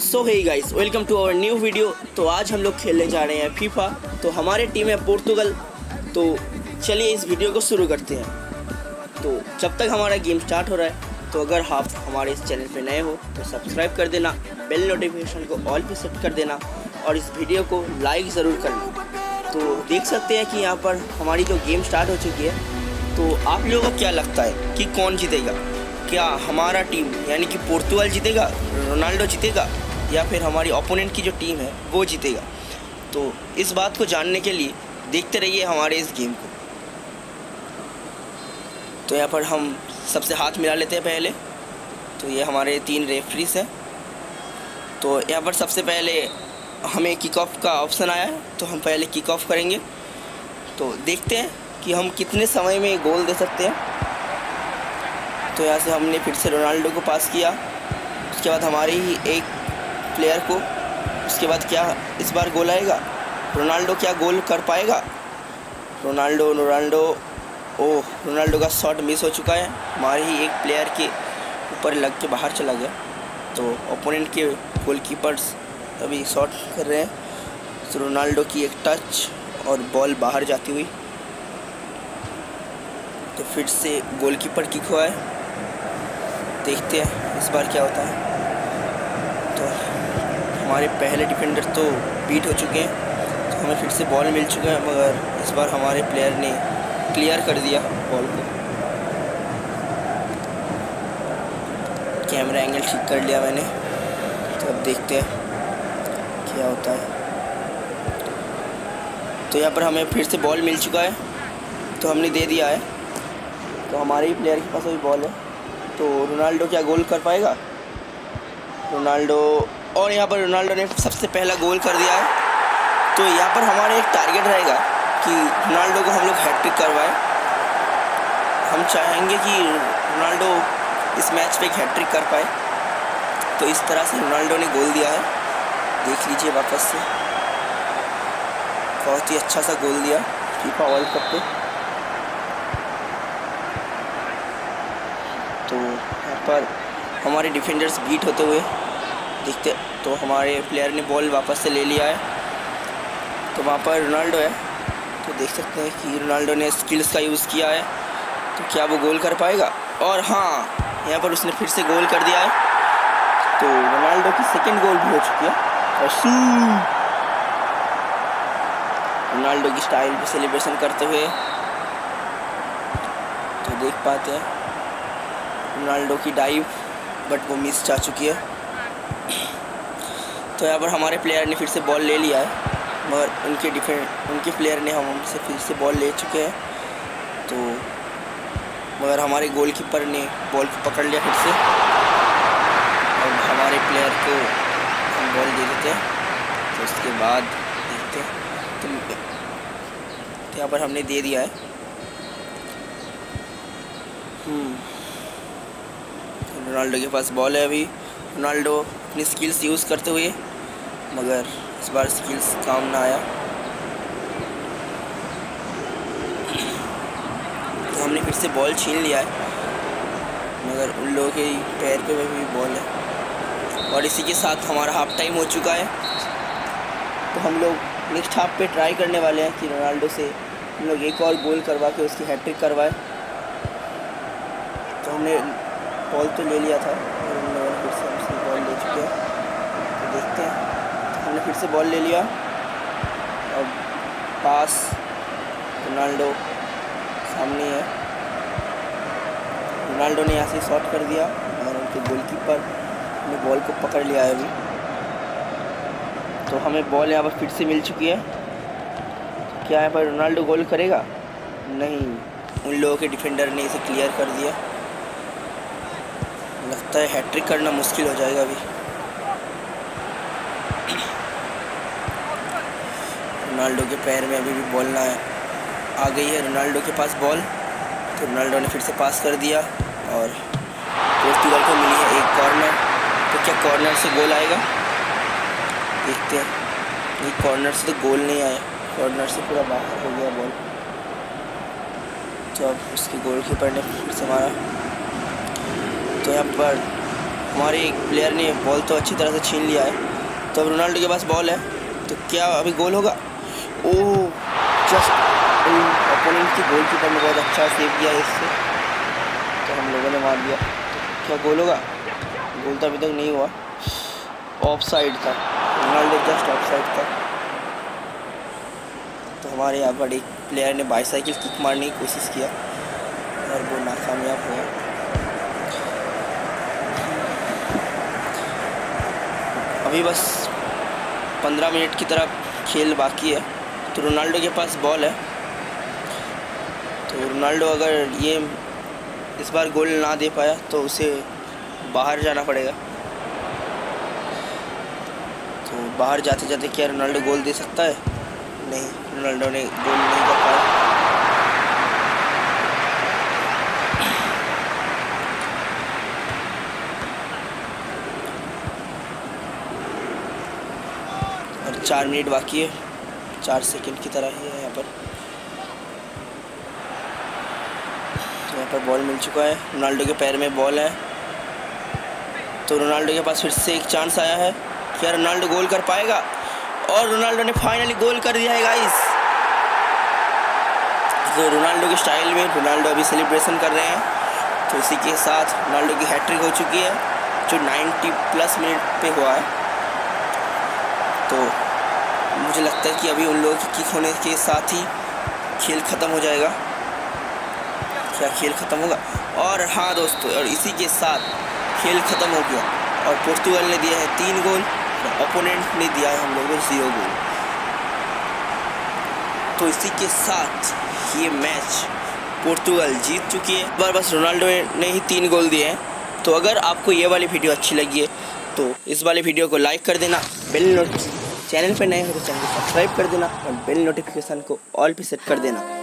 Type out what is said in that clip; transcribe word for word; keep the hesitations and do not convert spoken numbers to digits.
So hey guys, welcome to our new video. तो आज हम लोग खेलने जा रहे हैं फीफा। तो हमारी टीम है पोर्तुगल। तो चलिए इस वीडियो को शुरू करते हैं। तो जब तक हमारा गेम स्टार्ट हो रहा है, तो अगर आप हमारे इस चैनल पे नए हो तो सब्सक्राइब कर देना, बेल नोटिफिकेशन को ऑल पे सेट कर देना और इस वीडियो को लाइक ज़रूर करना। तो देख सकते हैं कि यहाँ पर हमारी जो गेम स्टार्ट हो चुकी है। तो आप लोगों को क्या लगता है कि कौन जीतेगा? क्या हमारा टीम यानी कि पोर्तुगाल जीतेगा, रोनाल्डो जीतेगा या फिर हमारी ओपोनेंट की जो टीम है वो जीतेगा? तो इस बात को जानने के लिए देखते रहिए हमारे इस गेम को। तो यहाँ पर हम सबसे हाथ मिला लेते हैं पहले। तो ये हमारे तीन रेफरीज हैं। तो यहाँ पर सबसे पहले हमें किक ऑफ का ऑप्शन आया है, तो हम पहले किक ऑफ करेंगे। तो देखते हैं कि हम कितने समय में गोल दे सकते हैं। तो यहाँ से हमने फिर से रोनाल्डो को पास किया, उसके बाद हमारे ही एक प्लेयर को। उसके बाद क्या इस बार गोल आएगा? रोनाल्डो क्या गोल कर पाएगा? रोनाल्डो रोनाल्डो ओह, रोनाल्डो का शॉट मिस हो चुका है, हमारे ही एक प्लेयर के ऊपर लग के बाहर चला गया। तो ओपोनेंट के गोलकीपर्स अभी शॉट कर रहे हैं। तो रोनाल्डो की एक टच और बॉल बाहर जाती हुई। तो फिर से गोलकीपर किक हुआ है। देखते हैं इस बार क्या होता है। तो हमारे पहले डिफेंडर तो बीट हो चुके हैं। तो हमें फिर से बॉल मिल चुके हैं, मगर इस बार हमारे प्लेयर ने क्लियर कर दिया बॉल को। कैमरा एंगल ठीक कर लिया मैंने। तो अब देखते हैं क्या होता है। तो यहाँ पर हमें फिर से बॉल मिल चुका है, तो हमने दे दिया है। तो हमारे ही प्लेयर के पास अभी बॉल है। तो रोनाल्डो क्या गोल कर पाएगा? रोनाल्डो, और यहाँ पर रोनाल्डो ने सबसे पहला गोल कर दिया है। तो यहाँ पर हमारा एक टारगेट रहेगा कि रोनाल्डो को हम लोग हैट्रिक करवाएं। हम चाहेंगे कि रोनाल्डो इस मैच पे एक हैट्रिक कर पाए। तो इस तरह से रोनाल्डो ने गोल दिया है। देख लीजिए वापस से, बहुत ही अच्छा सा गोल दिया फीफा वर्ल्ड कप पे। तो यहाँ पर हमारे डिफेंडर्स बीट होते हुए दिखते। तो हमारे प्लेयर ने बॉल वापस से ले लिया है। तो वहाँ पर रोनाल्डो है। तो देख सकते हैं कि रोनाल्डो ने स्किल्स का यूज़ किया है। तो क्या वो गोल कर पाएगा? और हाँ, यहाँ पर उसने फिर से गोल कर दिया है। तो रोनाल्डो की सेकंड गोल भी हो चुकी है। रोनाल्डो की स्टाइल पर सेलिब्रेशन करते हुए तो देख पाते हैं रोनाल्डो की डाइव, बट वो मिस जा चुकी है। तो यहाँ पर हमारे प्लेयर ने फिर से बॉल ले लिया है, मगर उनके डिफेंड उनके प्लेयर ने हमसे फिर से बॉल ले चुके हैं। तो मगर हमारे गोलकीपर ने बॉल को पकड़ लिया फिर से, और हमारे प्लेयर को हम बॉल दे देते हैं। तो उसके बाद देखते हैं। तो यहाँ पर हमने दे दिया है। रोनाल्डो के पास बॉल है अभी। रोनाल्डो अपनी स्किल्स यूज़ करते हुए, मगर इस बार स्किल्स काम ना आया। तो हमने फिर से बॉल छीन लिया है, मगर उन लोगों के पैर पे भी बॉल है। और इसी के साथ हमारा हाफ टाइम हो चुका है। तो हम लोग नेक्स्ट हाफ पे ट्राई करने वाले हैं कि रोनाल्डो से हम लोग एक और गोल करवा के उसकी हैट्रिक करवाए। तो हमने बॉल तो ले लिया था, और हमने फिर से हमसे बॉल ले चुके हैं। तो देखते हैं। तो हमने फिर से बॉल ले लिया, और पास रोनाल्डो सामने है। रोनाल्डो ने यहाँ से शॉट कर दिया, और उनके गोलकीपर ने बॉल को पकड़ लिया है अभी। तो हमें बॉल यहाँ पर फिर से मिल चुकी है। क्या यहाँ पर रोनाल्डो गोल करेगा? नहीं, उन लोगों के डिफेंडर ने इसे क्लियर कर दिया। लगता है हैट्रिक करना मुश्किल हो जाएगा अभी। रोनाल्डो के पैर में अभी भी बॉल ना है। आ गई है रोनाल्डो के पास बॉल। तो रोनाल्डो ने फिर से पास कर दिया, और पोर्तुगाल को मिली है एक कॉर्नर। तो क्या कॉर्नर से गोल आएगा? देखते हैं। नहीं, कॉर्नर से तो गोल नहीं आया, कॉर्नर से पूरा बाहर हो गया बॉल। तो अब उसके गोलकीपर ने फिर से मारा। तो यहाँ पर हमारे प्लेयर ने बॉल तो अच्छी तरह से छीन लिया है। तो अब रोनाल्डो के पास बॉल है, तो क्या अभी गोल होगा? ओह, जस्ट अपोनेंट की गोल कीपर ने बहुत अच्छा सेव किया इससे, तो हम लोगों ने मार दिया। क्या गोल होगा? गोल तो अभी तक नहीं हुआ, ऑफ साइड था, रोनाल्डो जस्ट ऑफ साइड था। तो हमारे यहाँ पर एक प्लेयर ने बाईसाइकिल किक मारने की कोशिश किया और वो नाकामयाब हुआ। अभी बस पंद्रह मिनट की तरफ खेल बाकी है। तो रोनाल्डो के पास बॉल है, तो रोनाल्डो अगर ये इस बार गोल ना दे पाया तो उसे बाहर जाना पड़ेगा। तो बाहर जाते जाते क्या रोनाल्डो गोल दे सकता है? नहीं, रोनाल्डो ने गोल नहीं कर पाया। और चार मिनट बाकी है, चार सेकंड की तरह ही है यहाँ पर। यहाँ पर बॉल मिल चुका है, रोनाल्डो के पैर में बॉल है, तो रोनाल्डो के पास फिर से एक चांस आया है। क्या रोनाल्डो गोल कर पाएगा? और रोनाल्डो ने फाइनली गोल कर दिया है गाइस। तो रोनाल्डो के स्टाइल में रोनाल्डो अभी सेलिब्रेशन कर रहे हैं। तो इसी के साथ रोनाल्डो की हैट्रिक हो चुकी है जो नाइन्टी प्लस मिनट पर हुआ है। तो मुझे लगता है कि अभी उन लोगों की किक होने के साथ ही खेल ख़त्म हो जाएगा। क्या खेल ख़त्म होगा? और हाँ दोस्तों, और इसी के साथ खेल ख़त्म हो गया और पोर्तुगाल ने दिया है तीन गोल, ओपोनेंट ने दिया है हम लोगों को जीरो गोल। तो इसी के साथ ये मैच पोर्तुगाल जीत चुकी है। बार बस रोनाल्डो ने ही तीन गोल दिए हैं। तो अगर आपको ये वाली वीडियो अच्छी लगी है तो इस वाले वीडियो को लाइक कर देना, बेल नोटिफिकेशन, चैनल पर नए हो तो चैनल को सब्सक्राइब कर देना और बेल नोटिफिकेशन को ऑल पे सेट कर देना।